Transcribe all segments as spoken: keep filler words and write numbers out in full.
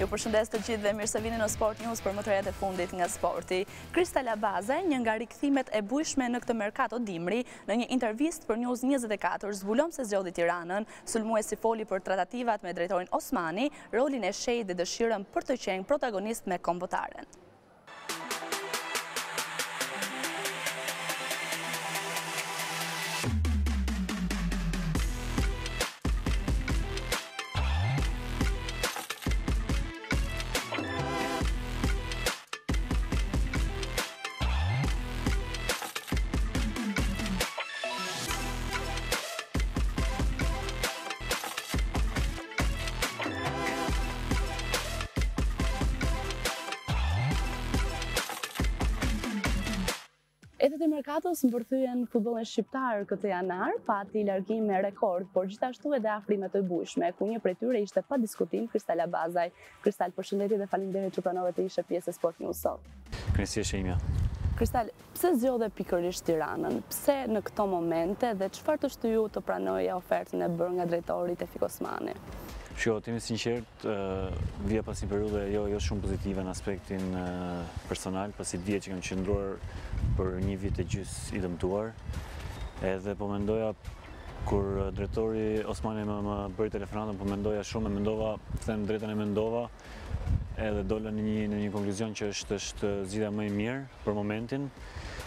Ju përshëndes të gjithë dhe mirë se vini në Sport News për mëtyrejat e fundit nga sporti. Kristal Abaze, një nga rikthimet e bujshme në këtë merkato dimri, në një intervistë për News njëzet e katër, zbulon se zgjodhi Tiranën, sulmuesi foli për tratativat me drejtorin Osmani, rolin e Shejit dhe dëshirën për të qenë protagonist me Kombëtaren. Edhe të merkatos mbërthyen futbollin shqiptar këtë janar, pati largime rekord, por gjithashtu edhe afrime të bujshme, ku një prej tyre ishte pa diskutim Kristal Abazaj. Kristal, përshëndetje dhe faleminderit që pranove të ishe pjesë e Sport News sot. Kënaqësi e imja. Kristal, pse zgjodhe pikërisht Tiranën? Pse në këto momente dhe çfarë të shtyju të pranoje ofertën e bërë nga drejtori Tevfik Osmani? Shiko, t'imi sinqert, vija pas një periudhe jo, jo shumë pozitive në aspektin personal, pasi dje që kam qëndruar për një vit e gjysmë i dëmtuar, edhe po mendoja, kur drejtori Osmani më, më bëri telefonatën, po mendoja shumë, e mendova, them drejtën e mendova, edhe dola në një, një konkluzion që është, është zgjidhja më e mirë për momentin,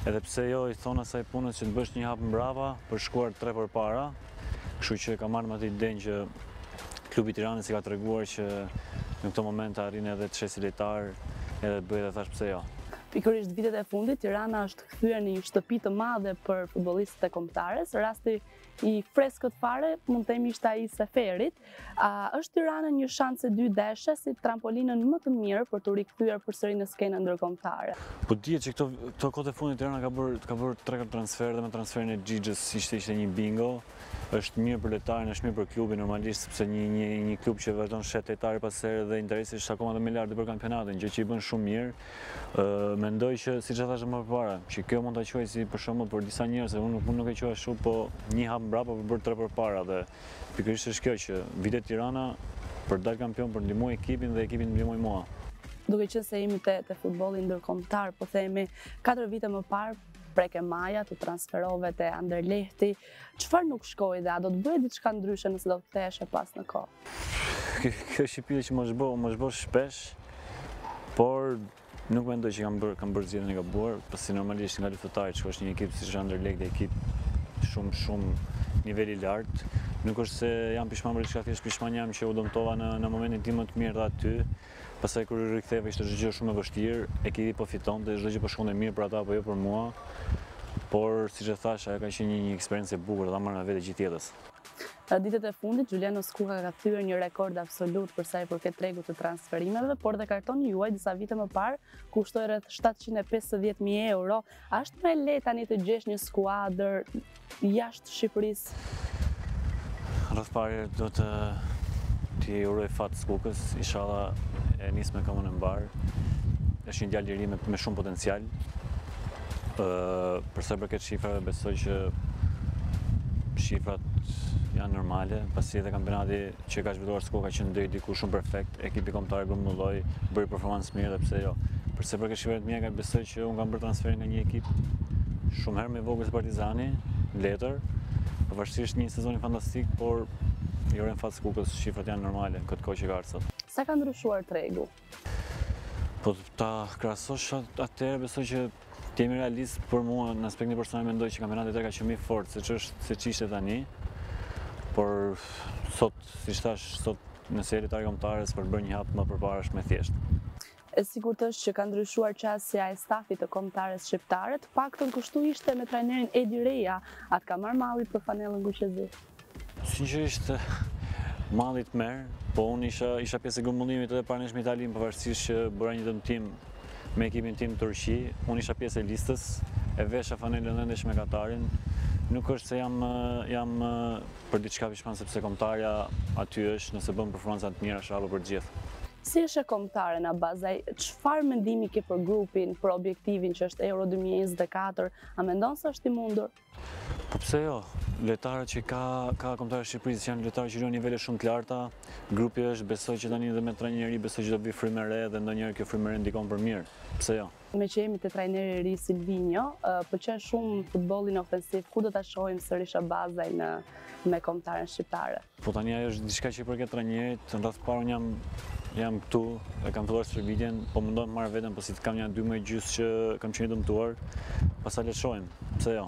edhe pse jo i thon asaj punës që të bësh një hap mbrapa për shkuar tre përpara, kështu që kam marrë me atë idenë që Klubi Tiranës i ka treguar që në këto moment arrin edhe të shesë lojtar edhe të bëjë dhe thash pse jo. Pikërisht vitet e fundit, Tirana është kthyer në një shtëpi të madhe për futbollistët e kombëtares. Rasti i freskët fare, mund të themi ishte ai i Seferit. A është Tirana një shans e dy deshë si trampolinën më të mirë për të rikthyer përsëri në skenën ndërkombëtare? Po dihet që këto këto kohë të fundit Tirana ka bërë ka bërë tre katër transferë dhe me transferin e Xhixhës ishte ishte një bingo. Është mirë për lojtarin, është mirë për klubin normalisht, sepse një një një klub që vazhdon shet lojtarë pas here dhe interesi është akoma më i lartë për kampionatin, gjë që i bën shumë mirë. Ë mendoj që siç e thashë më parë, që kjo mund ta quaj si për shembull për disa njerëz, unë nuk nuk e quaj ashtu, po një hap mbrapa për bërë tre përpara dhe pikërisht është kjo që vitet Tirana për dal kampion për ndihmoj ekipin dhe ekipin ndihmoi mua. Duke qenë se jemi te te futbolli ndërkombëtar, po themi katër vite më parë preke maja, të transferove të Anderlehti, çfarë nuk shkoi dhe a do të bëhet diçka ndryshe nëse do të ktheheshe pas në kohë? Kjo është pyetje që më zhbo, më zhbo shpesh, por nuk mendoj që kam bërë, kam bërë zgjedhjen e gabuar, pasi normalisht nga Luftëtari që është një ekip siç Anderlehti, ekip shumë shumë niveli lart, nuk është se jam pishman për diçka, thjesht pishman jam që u dëmtova në në momentin tim më të mirë aty. Pastaj kur u riktheva ishte çdo gjë shumë e vështirë, ekipi po fitonte, çdo gjë po shkonte mirë për ata apo jo për mua. Por siç e thash, ajo ka qenë një, një eksperiencë e bukur, ta marr nga vetë gjithë jetës. Ditët e fundit Xhuliano Skuka ka thyer një rekord absolut për sa i përket tregut të transferimeve, por dhe kartoni juaj disa vite më parë kushtoi rreth shtatëqind e pesëdhjetë mijë euro. A është më lehtë tani të gjesh një skuadër jashtë Shqipërisë? Rreth parë do të ti uroj fat Skukës, inshallah e nis me kamën e mbar. Është një djalë i ri me, me shumë potencial. Uh, për sa i përket shifrave, besoj që shifrat janë normale, pasi edhe kampionati që ka zhvilluar Skuka ka qenë deri diku shumë perfekt, ekipi kombëtar grumbulloi, bëri performancë mirë dhe pse jo. Për sa i përket shifrave të mia, besoj që unë kam bërë transferin nga një ekip shumë herë më vogël se Partizani, letër, pavarësisht një sezoni fantastik, por jo në fat Skukës shifrat janë normale këtë kohë që ka ardhur. Sa ka ndryshuar tregu? Po ta krahasosh atëherë, besoj që të jemi realist, për mua në aspektin personal mendoj që kampionati ka qenë më i fortë se ç'është se ç'ishte tani. Por sot, siç thash, sot nëse lojtari kombëtares për bërë një hap më përpara është më thjeshtë. E sigurt është që ka ndryshuar qasja e stafit të kombëtares shqiptare, të paktën kështu ishte me trajnerin Edi Reja, atë ka marrë malli për fanellën Kukësi. Sinqerisht, mallit merr, po unë isha, isha pjesë e grumbullimit edhe pranesh me Italinë, pavarësisht që bëra një dëmtim me ekipin tim Turqi, unë isha pjesë e listës, e vesha fanelën ëndesh me Katarin. Nuk është se jam, jam për diçka pishman sepse kombëtarja aty është, nëse bën performanca të mira është hapur për gjithë. Si është e kombëtaren Abazaj, çfarë mendimi ke për grupin, për objektivin që është Euro dy mijë e njëzet e katër, a mendon se është I mundur? Po pse jo? Lojtarët që ka ka kombëtarë Shqipërisë janë lojtarë që luajnë nivele shumë të larta. Grupi është besoj që tani edhe me trajneri besoj që do vi frymë re dhe ndonjëherë kjo frymë re ndikon për mirë. Pse jo? Me që jemi te trajneri I ri Silvino, pëlqen shumë futbollin ofensiv. Ku do ta shohim sërish Abazaj në me kombëtaren shqiptare? Po tani ajo është diçka që I përket trajnerit, rreth parë jam Jam këtu, e kam filluar shërbitjen, po mundoj të marr veten, po si të kam janë dy më gjys që kam qenë të mëtuar, pastaj le të shohim, pse jo.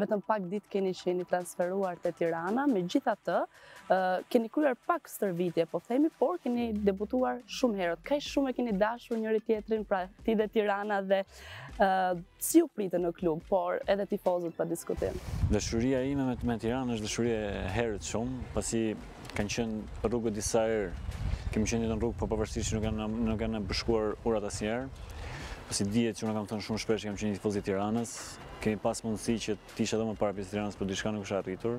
Vetëm pak ditë keni qenë transferuar te Tirana, megjithatë, keni kryer pak stërvitje, po themi, por keni debutuar shumë herët. Kaq shumë e keni dashur njëri tjetrin, pra ti dhe Tirana dhe si u pritën në klub, por edhe tifozët pa diskutim. Dashuria ime me Tiranë është dashuri e herët shumë, pasi kanë qenë rrugë disa herë. Kemi qenë në rrugë, po pavarësisht që nuk kanë bashkuar urat asnjëherë. Pasi dihet që unë kam thënë shumë shpesh që kam qenë tifoz I Tiranës, kemi pas mundësi që të isha edhe më para pjesë Tiranës, por diçka nuk është arritur.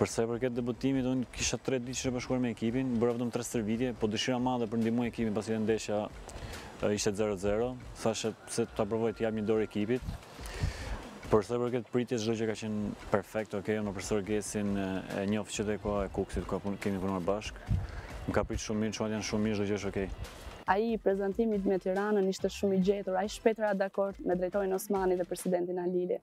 Për sa I përket debutimit, unë kisha tre ditë që bashkuar me ekipin, bëra vetëm tre stërvitje, po dëshira e madhe për ndihmë ekipin pasi ndeshja ishte zero zero, thashë pse ta provoj të jap një dorë ekipit. Për sa I përket pritjes, çdo gjë ka qenë perfekt, okay, unë me profesor Gesin e njoh që te koha e Kukësit, ku kemi punuar bashkë. Më ka prit shumë mirë, çfarë janë shumë mirë, çdo gjë është okay. Ai I prezentimit me Tiranën ishte shumë I gjetur, ai shpejt ra dakord me drejtorin Osmani dhe presidentin Alili.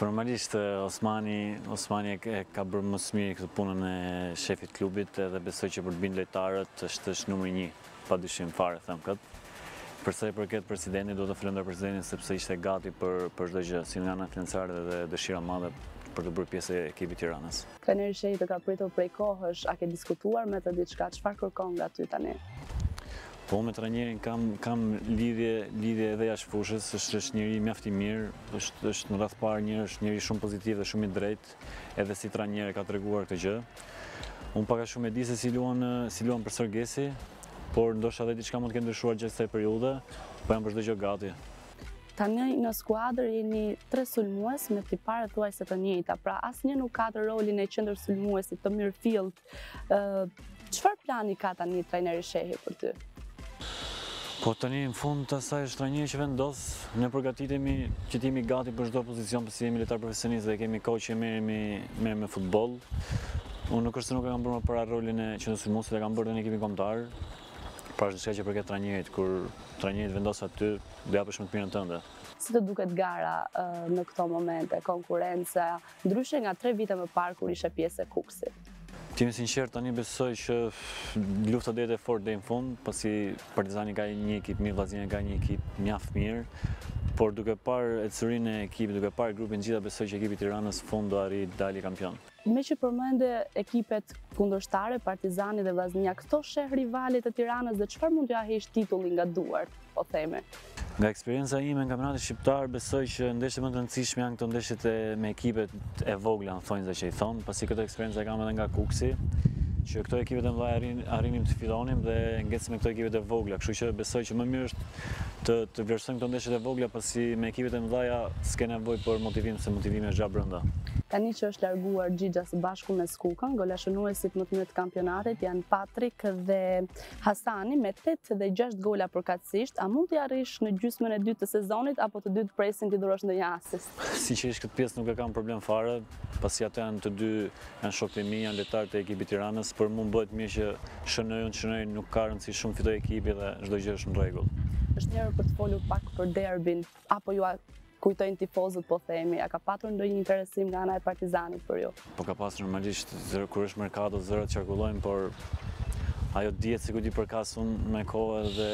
Normalisht Osmani, Osmani e ka bërë më së miri këtë punën e shefit klubit edhe besoj që për të bindur lojtarët është është numri një, padyshim fare them këtë. Për sa I përket presidentit, do të falenderoj presidentin sepse ishte gati për për çdo gjë, si nga ana financiare dhe dëshira e madhe për të bërë pjesë e ekipit Tiranës. Trajneri I shefit të ka pritur prej kohësh, a ke diskutuar me të diçka, çfarë kërkon nga ty tani? Po me trajnerin kam kam lidhje lidhje edhe jashtë fushës, është është njëri mjaft I mirë, është është në radhë parë njëri, është njëri shumë pozitiv dhe shumë I drejtë, edhe si trajner ka treguar këtë gjë. Unë pak a shumë e di se si luan si luan për Sor Gesi, por ndoshta edhe diçka mund të ketë ndryshuar gjatë kësaj periudhe, po jam për çdo gjë gati. Tani në skuadër jeni tre sulmues me tiparet tuajse të njëjta, pra asnjë nuk ka të rolin e qendër sulmuesit të mirëfillt. Çfarë plani ka tani trajneri I shehit për ty? Po tani në fund të asaj është trajneri që vendos, ne përgatitemi që t'jemi gati për çdo pozicion, pasi jemi lojtar profesionist dhe kemi kohë që merremi me futboll. Unë nuk është se nuk e kam bërë më para rolin e qendër sulmuesit, e kam bërë në ekipin kombëtar. Pra është diçka që përket trajnerit, kur trajneri vendos aty, do japësh më të mirën tënde. Si të duket gara në këto momente, konkurenca, ndryshe nga tre vite më parë kur ishe pjesë e Kukësit? Të jemi sinqert, tani besoj që lufta do jetë e fortë deri në fund, pasi Partizani ka një ekip mirë, Vllaznia ka një ekip mjaft mirë, por duke parë ecurinë e ekipit, duke parë grupin gjithë, besoj që ekipi I Tiranës fund do arrijë të dalë kampion. Me që përmende ekipet kundërshtare, Partizani dhe Vllaznia, këto sheh rivalet e Tiranës dhe çfarë mund t'ja hesh titullin nga duart, po themi? Nga eksperienca ime në kampionatin shqiptar, besoj që ndeshjet më të rëndësishme janë këto ndeshjet me ekipet e vogla, thonjza që I thon, pasi këtë eksperiencë kam edhe nga Kukësi, që këto ekipet e mëdha arrinim të fitonim dhe ngecim me këto ekipet e vogla, kështu që besoj që më mirë është të të vlerësojmë këto ndeshjet e vogla, pasi me ekipet e mëdha s'ke nevojë për motivim, se motivimi është gjatë brenda. Tani që është larguar Xhixha së bashku me Skukën, golashënuesit më të mirë të kampionatit janë Patrik dhe Hasani me tetë dhe gjashtë gola përkatësisht. A mund t'i arrish në gjysmën e dytë të sezonit apo të dy të presin ti dhurosh ndonjë asist? Sinqerisht këtë pjesë nuk e kam problem fare, pasi ato janë të dy janë shokët e mi, janë lojtarë të ekipit Tiranës, por mua bëhet mirë që shënojnë, shënojnë, nuk ka rëndësi shumë fitoj ekipi dhe çdo gjë është në rregull. Është njëherë për të folur pak për derbin apo ju kujtojnë tifozët, po themi, a ka patur ndonjë interesim nga ana e Partizanit për ju? Po ka pasur normalisht, kur është merkato, zërat qarkullojnë, por ajo dihet sikur di përkasun me kohë dhe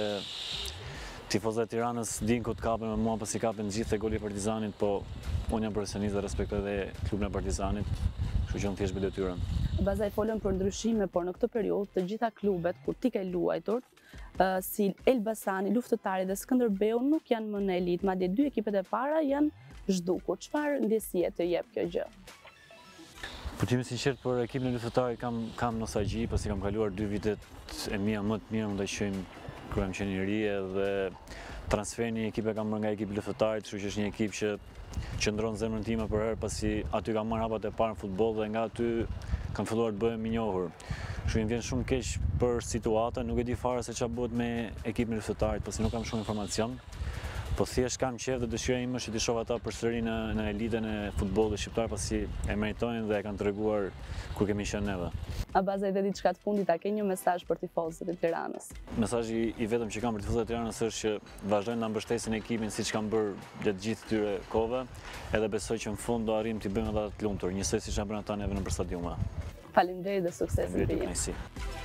tifozët e Tiranës dinë ku të kapen me mua, pasi kapen gjithë te goli I Partizanit, po unë jam profesionist dhe respektoj edhe klubin e Partizanit, kështu që unë thjesht bëj detyrën. Bazaj folën për ndryshime, por në këtë periudhë të gjitha klubet ku ti ke luajtur, si El Basani, Luftëtari dhe Skander Beo nuk janë më në elitë, madje dy ekipet e para janë zhdukur. Çfarë ndjesie të jep kjo gjë? Po të jemi sinqert, për ekipin e Luftëtarit kam kam nostalgji, pasi kam kaluar dy vitet e mia më të mira, mund ta quajmë kur jam qenë I ri, edhe transferin e ekipit kam marrë nga ekipi I Luftëtarit, kështu që është një ekip që qëndron në zemrën time për herë, pasi aty kam marrë hapat e parë në futboll dhe nga aty kam filluar të bëhem i njohur. Kështu që më vjen shumë keq për situatën, nuk e di fare se çfarë bëhet me ekipin e luftëtarit, pasi nuk kam shumë informacion. Po thjesht kam qejf dhe dëshira ime është të shoh ata përsëri në në elitën e futbollit shqiptar, pasi e meritojnë dhe e kanë treguar kur kemi qenë neve. Abaze edhe diçka të fundit, a ke një mesazh për tifozët e Tiranës? Mesazhi i vetëm që kam për tifozët e Tiranës është që vazhdojnë ta mbështesin ekipin siç kanë bërë gjatë gjithë këtyre kohëve, edhe besoj që në fund do arrim t'i bëjmë ata të lumtur, njësoj siç janë bërë ata neve nëpër stadiume. Faleminderit dhe sukses.